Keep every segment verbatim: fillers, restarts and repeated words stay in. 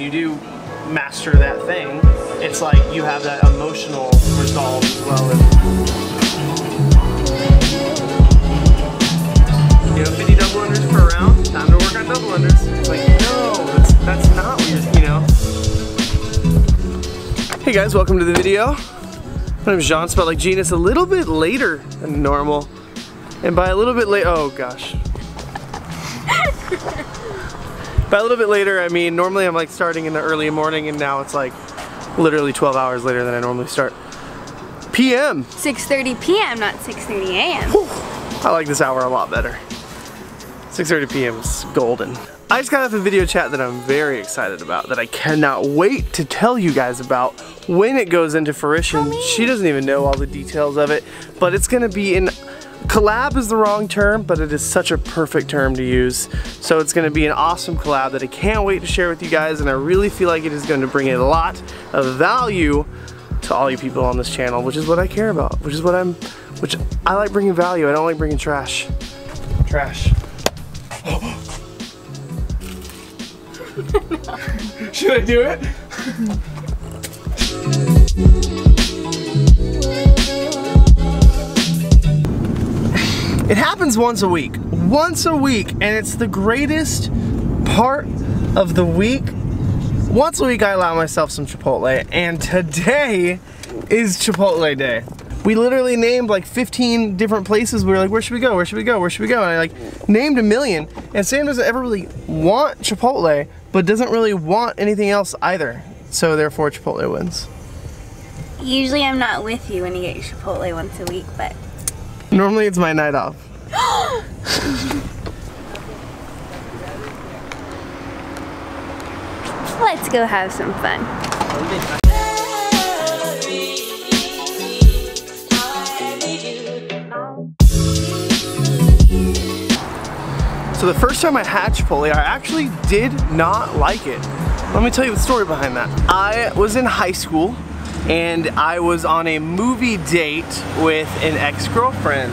You do master that thing, it's like you have that emotional resolve as well. You know, fifty double unders per round, time to work on double unders. It's like, no, that's, that's not weird, you know. Hey guys, welcome to the video. My name's Jean, spelled like Jean. It's a little bit later than normal. And by a little bit late, oh gosh. By a little bit later, I mean normally I'm like starting in the early morning, and now it's like literally twelve hours later than I normally start. P M six thirty P M, not six thirty A M I like this hour a lot better. six thirty P M is golden. I just got off a video chat that I'm very excited about, that I cannot wait to tell you guys about when it goes into fruition. She doesn't even know all the details of it, but it's gonna be in collab is the wrong term, but it is such a perfect term to use. So it's gonna be an awesome collab that I can't wait to share with you guys, and I really feel like it is going to bring a lot of value to all you people on this channel, which is what I care about, which is what I'm, which I like bringing value. I don't like bringing trash. Trash. Should I do it? It happens once a week, once a week, and it's the greatest part of the week. Once a week I allow myself some Chipotle, and today is Chipotle day. We literally named like fifteen different places. We were like, where should we go, where should we go, where should we go? And I like named a million, and Sam doesn't ever really want Chipotle, but doesn't really want anything else either. So therefore Chipotle wins. Usually I'm not with you when you get your Chipotle once a week, but normally it's my night off. Let's go have some fun. So the first time I had Chipotle, I actually did not like it. Let me tell you the story behind that. I was in high school, and I was on a movie date with an ex-girlfriend,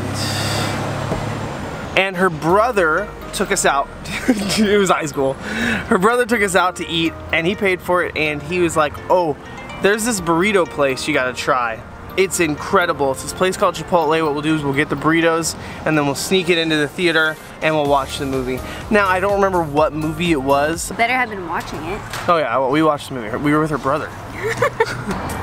and her brother took us out. It was high school. Her brother took us out to eat, and he paid for it, and he was like, oh, there's this burrito place you gotta try. It's incredible. It's this place called Chipotle. What we'll do is we'll get the burritos, and then we'll sneak it into the theater, and we'll watch the movie. Now, I don't remember what movie it was. Better have been watching it. Oh yeah, well, we watched the movie. We were with her brother.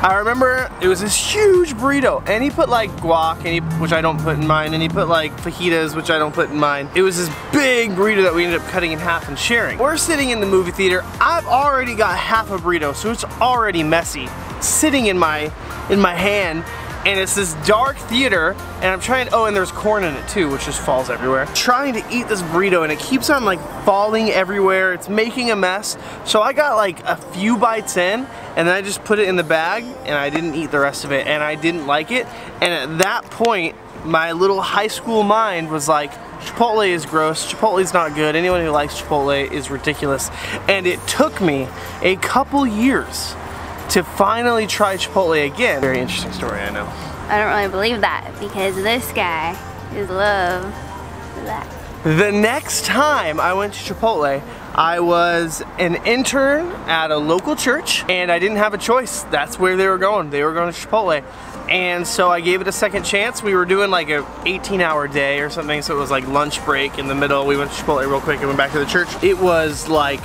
I remember it was this huge burrito, and he put like guac, and he, which I don't put in mine, and he put like fajitas, which I don't put in mine. It was this big burrito that we ended up cutting in half and sharing. We're sitting in the movie theater. I've already got half a burrito, so it's already messy, sitting in my in my hand, and it's this dark theater, and I'm trying, oh, and there's corn in it too, which just falls everywhere. Trying to eat this burrito, and it keeps on like falling everywhere. It's making a mess. So I got like a few bites in, and then I just put it in the bag, and I didn't eat the rest of it, and I didn't like it. And at that point, my little high school mind was like, Chipotle is gross, Chipotle's not good, anyone who likes Chipotle is ridiculous. And it took me a couple years to finally try Chipotle again. Very interesting story, I know. I don't really believe that, because this guy is love for that. The next time I went to Chipotle, I was an intern at a local church, and I didn't have a choice. That's where they were going. They were going to Chipotle. And so I gave it a second chance. We were doing like a eighteen hour day or something, so it was like lunch break in the middle. We went to Chipotle real quick and went back to the church. It was like,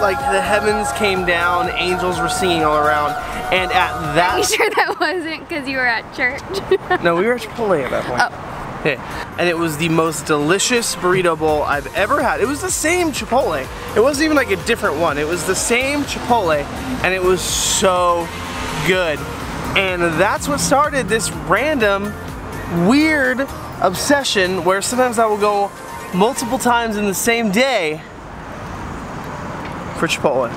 like the heavens came down, angels were singing all around, and at that— Are you sure that wasn't because you were at church? No, we were at Chipotle at that point. Oh. Yeah. And it was the most delicious burrito bowl I've ever had. It was the same Chipotle. It wasn't even like a different one. It was the same Chipotle, and it was so good. And that's what started this random, weird obsession where sometimes I will go multiple times in the same day for Chipotle.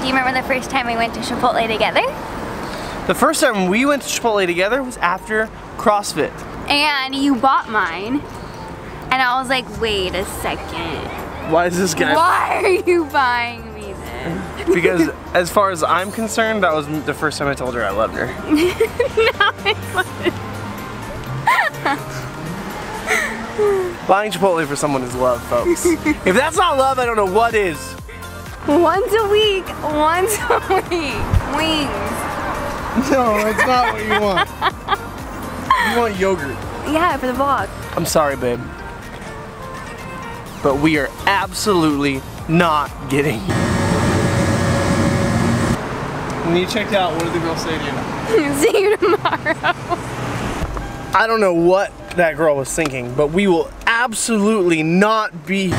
Do you remember the first time we went to Chipotle together? The first time we went to Chipotle together was after CrossFit. And you bought mine, and I was like, wait a second. Why is this guy? Why are you buying me this? Because as far as I'm concerned, that was the first time I told her I loved her. No, it wasn't. Buying Chipotle for someone is love, folks. If that's not love, I don't know what is. Once a week, once a week. Wings. No, it's not what you want. You want yogurt. Yeah, for the vlog. I'm sorry, babe. But we are absolutely not getting you. When you checked out, what did the girl say to you? See you tomorrow. I don't know what that girl was thinking, but we will absolutely not be...